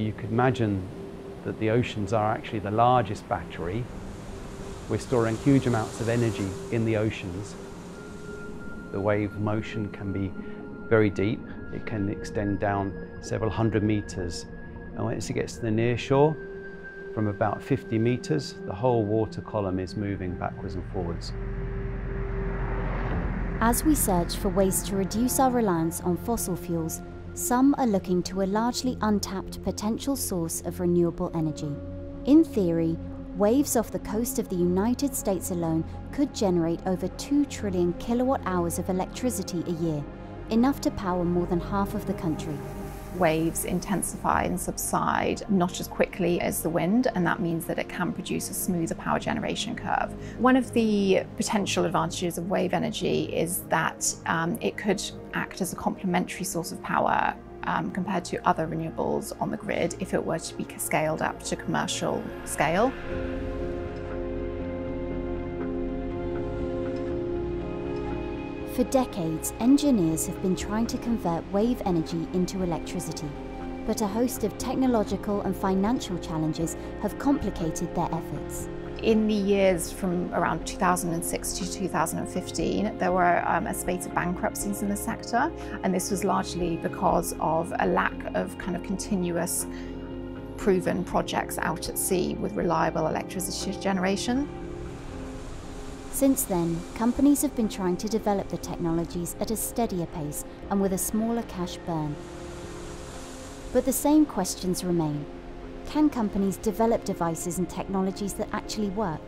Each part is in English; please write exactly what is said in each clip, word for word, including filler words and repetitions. you could imagine that the oceans are actually the largest battery. We're storing huge amounts of energy in the oceans. The wave motion can be very deep. It can extend down several hundred meters. And once it gets to the near shore, from about fifty meters, the whole water column is moving backwards and forwards. As we search for ways to reduce our reliance on fossil fuels, some are looking to a largely untapped potential source of renewable energy. In theory, waves off the coast of the United States alone could generate over two trillion kilowatt hours of electricity a year, enough to power more than half of the country. Waves intensify and subside not as quickly as the wind, and that means that it can produce a smoother power generation curve. One of the potential advantages of wave energy is that um, it could act as a complementary source of power um, compared to other renewables on the grid if it were to be scaled up to commercial scale. For decades, engineers have been trying to convert wave energy into electricity, but a host of technological and financial challenges have complicated their efforts. In the years from around two thousand six to two thousand fifteen, there were um, a spate of bankruptcies in the sector, and this was largely because of a lack of kind of continuous, proven projects out at sea with reliable electricity generation. Since then, companies have been trying to develop the technologies at a steadier pace and with a smaller cash burn. But the same questions remain. Can companies develop devices and technologies that actually work?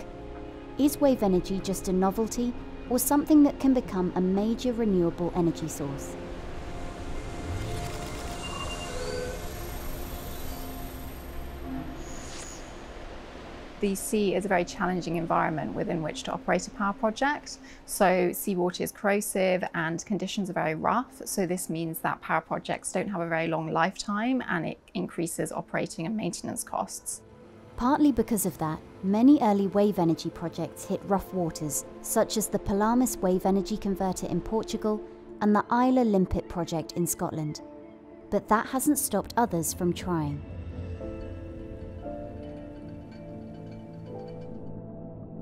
Is wave energy just a novelty or something that can become a major renewable energy source? The sea is a very challenging environment within which to operate a power project. So seawater is corrosive and conditions are very rough. So this means that power projects don't have a very long lifetime, and it increases operating and maintenance costs. Partly because of that, many early wave energy projects hit rough waters, such as the Pelamis Wave Energy Converter in Portugal and the Islay Limpet project in Scotland. But that hasn't stopped others from trying.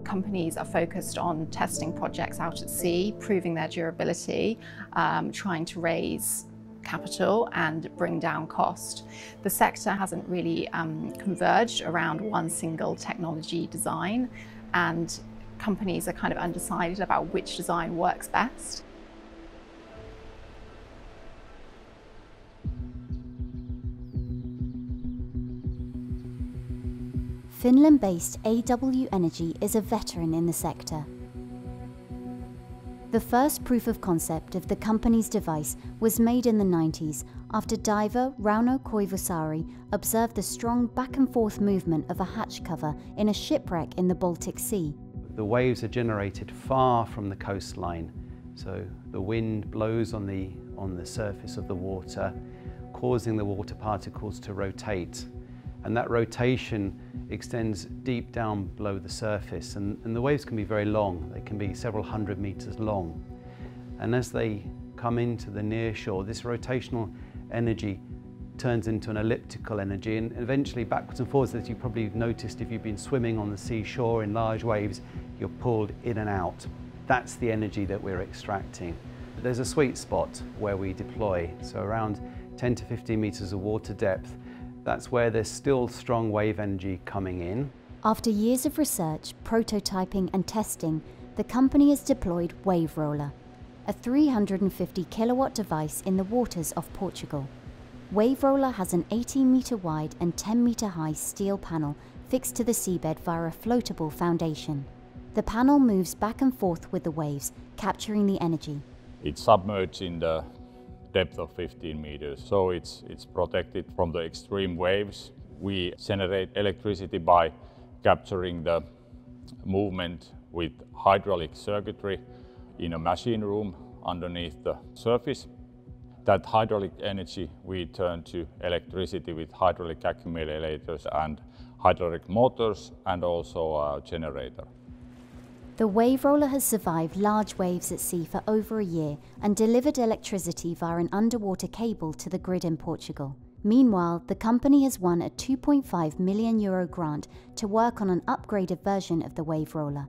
Companies are focused on testing projects out at sea, proving their durability, um, trying to raise capital and bring down cost. The sector hasn't really um, converged around one single technology design, and companies are kind of undecided about which design works best. Finland-based A W Energy is a veteran in the sector. The first proof of concept of the company's device was made in the nineties after diver Rauno Koivusari observed the strong back-and-forth movement of a hatch cover in a shipwreck in the Baltic Sea. The waves are generated far from the coastline, so the wind blows on the, on the surface of the water, causing the water particles to rotate. And that rotation extends deep down below the surface, and, and the waves can be very long. They can be several hundred meters long. And as they come into the near shore, this rotational energy turns into an elliptical energy, and eventually backwards and forwards, as you probably have noticed if you've been swimming on the seashore in large waves, you're pulled in and out. That's the energy that we're extracting. But there's a sweet spot where we deploy, so around ten to fifteen meters of water depth. That's where there's still strong wave energy coming in. After years of research, prototyping and testing, the company has deployed Wave Roller, a three hundred fifty kilowatt device in the waters off Portugal. Wave Roller has an eighteen meter wide and ten meter high steel panel fixed to the seabed via a floatable foundation. The panel moves back and forth with the waves, capturing the energy. It's submerged in the depth of fifteen meters, so it's, it's protected from the extreme waves. We generate electricity by capturing the movement with hydraulic circuitry in a machine room underneath the surface. That hydraulic energy we turn to electricity with hydraulic accumulators and hydraulic motors, and also a generator. The Wave Roller has survived large waves at sea for over a year and delivered electricity via an underwater cable to the grid in Portugal. Meanwhile, the company has won a two point five million euro grant to work on an upgraded version of the Wave Roller,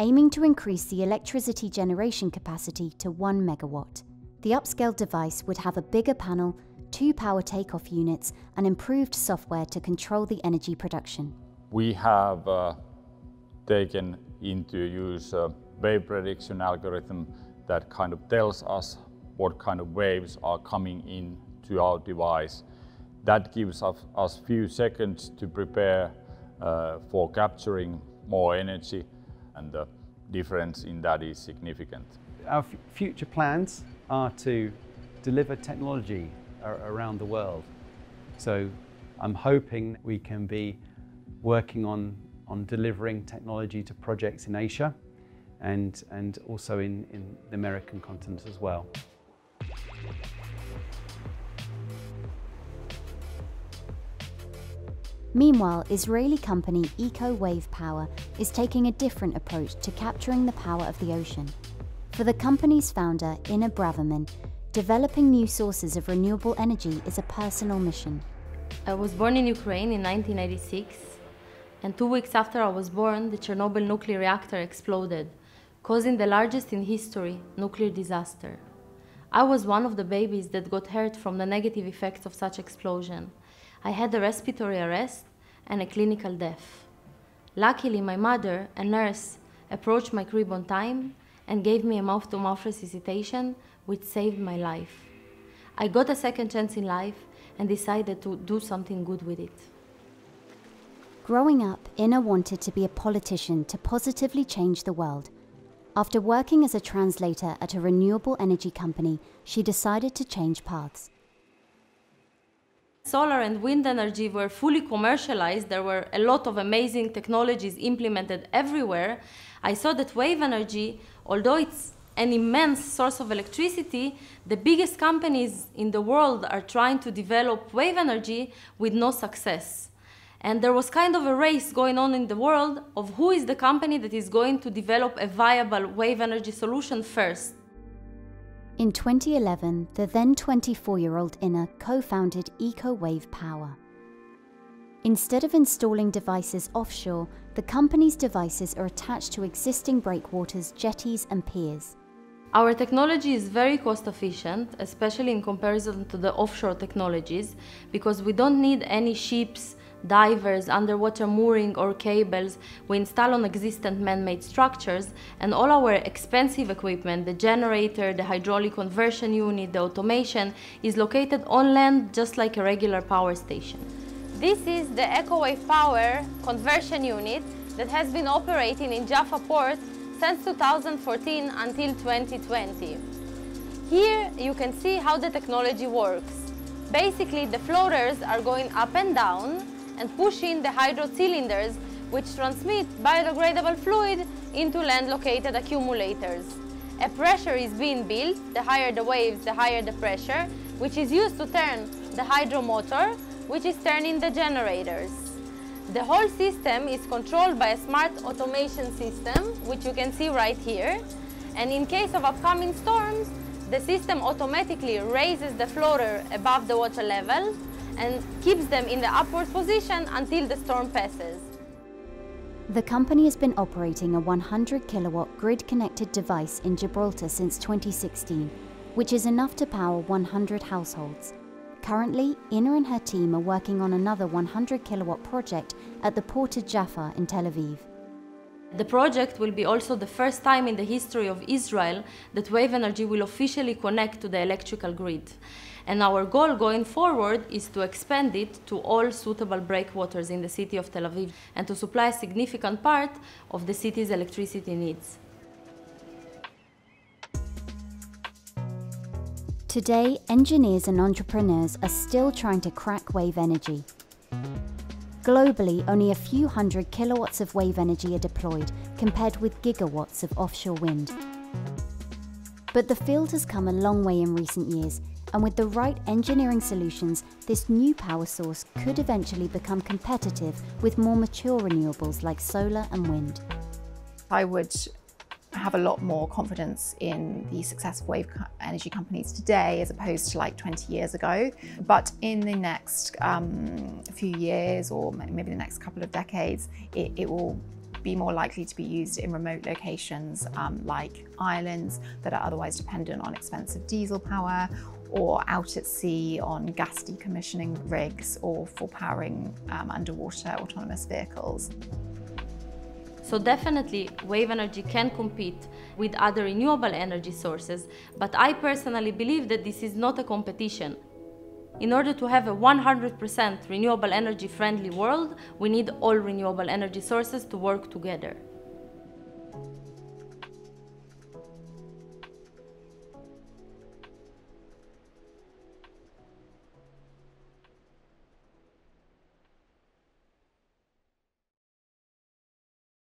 aiming to increase the electricity generation capacity to one megawatt. The upscaled device would have a bigger panel, two power takeoff units, and improved software to control the energy production. We have uh, taken into use a wave prediction algorithm that kind of tells us what kind of waves are coming in to our device. That gives us, us few seconds to prepare uh, for capturing more energy, and the difference in that is significant. Our future plans are to deliver technology around the world. So I'm hoping we can be working on, on delivering technology to projects in Asia and, and also in, in the American continent as well. Meanwhile, Israeli company EcoWave Power is taking a different approach to capturing the power of the ocean. For the company's founder, Inna Braverman, developing new sources of renewable energy is a personal mission. I was born in Ukraine in nineteen eighty-six, and two weeks after I was born, the Chernobyl nuclear reactor exploded, causing the largest in history nuclear disaster. I was one of the babies that got hurt from the negative effects of such explosion. I had a respiratory arrest and a clinical death. Luckily, my mother, a nurse, approached my crib on time and gave me a mouth-to-mouth resuscitation, which saved my life. I got a second chance in life and decided to do something good with it. Growing up, Inna wanted to be a politician to positively change the world. After working as a translator at a renewable energy company, she decided to change paths. Solar and wind energy were fully commercialized. There were a lot of amazing technologies implemented everywhere. I saw that wave energy, although it's an immense source of electricity, the biggest companies in the world are trying to develop wave energy with no success. And there was kind of a race going on in the world of who is the company that is going to develop a viable wave energy solution first. In twenty eleven, the then twenty-four-year-old Inna co-founded EcoWave Power. Instead of installing devices offshore, the company's devices are attached to existing breakwaters, jetties and piers. Our technology is very cost efficient, especially in comparison to the offshore technologies, because we don't need any ships, divers, underwater mooring or cables. We install on existing man-made structures, and all our expensive equipment, the generator, the hydraulic conversion unit, the automation, is located on land just like a regular power station. This is the EcoWave Power conversion unit that has been operating in Jaffa Port since two thousand fourteen until twenty twenty. Here you can see how the technology works. Basically, the floaters are going up and down and pushing the hydro cylinders, which transmit biodegradable fluid into land-located accumulators. A pressure is being built. The higher the waves, the higher the pressure, which is used to turn the hydro motor, which is turning the generators. The whole system is controlled by a smart automation system, which you can see right here. And in case of upcoming storms, the system automatically raises the floater above the water level and keeps them in the upward position until the storm passes. The company has been operating a one hundred kilowatt grid-connected device in Gibraltar since twenty sixteen, which is enough to power one hundred households. Currently, Inna and her team are working on another one hundred kilowatt project at the port of Jaffa in Tel Aviv. The project will be also the first time in the history of Israel that wave energy will officially connect to the electrical grid. And our goal going forward is to expand it to all suitable breakwaters in the city of Tel Aviv and to supply a significant part of the city's electricity needs. Today, engineers and entrepreneurs are still trying to crack wave energy. Globally, only a few hundred kilowatts of wave energy are deployed, compared with gigawatts of offshore wind. But the field has come a long way in recent years, and with the right engineering solutions, this new power source could eventually become competitive with more mature renewables like solar and wind. I would have a lot more confidence in the success of wave energy companies today as opposed to like twenty years ago. But in the next um, few years, or maybe the next couple of decades, it, it will be more likely to be used in remote locations um, like islands that are otherwise dependent on expensive diesel power, or out at sea on gas decommissioning rigs, or for powering um, underwater autonomous vehicles. So definitely wave energy can compete with other renewable energy sources, but I personally believe that this is not a competition. In order to have a one hundred percent renewable energy friendly world, we need all renewable energy sources to work together.